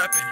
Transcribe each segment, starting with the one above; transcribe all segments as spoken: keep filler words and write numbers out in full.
trapping.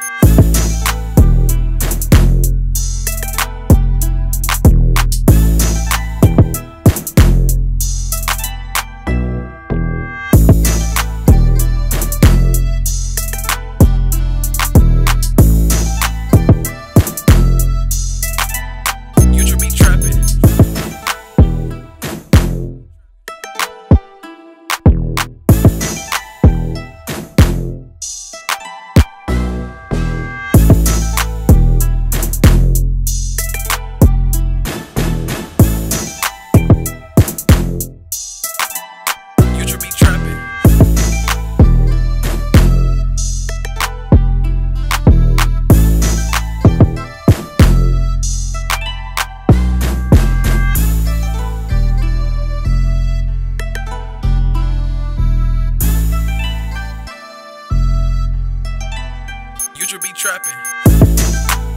You should be trapping.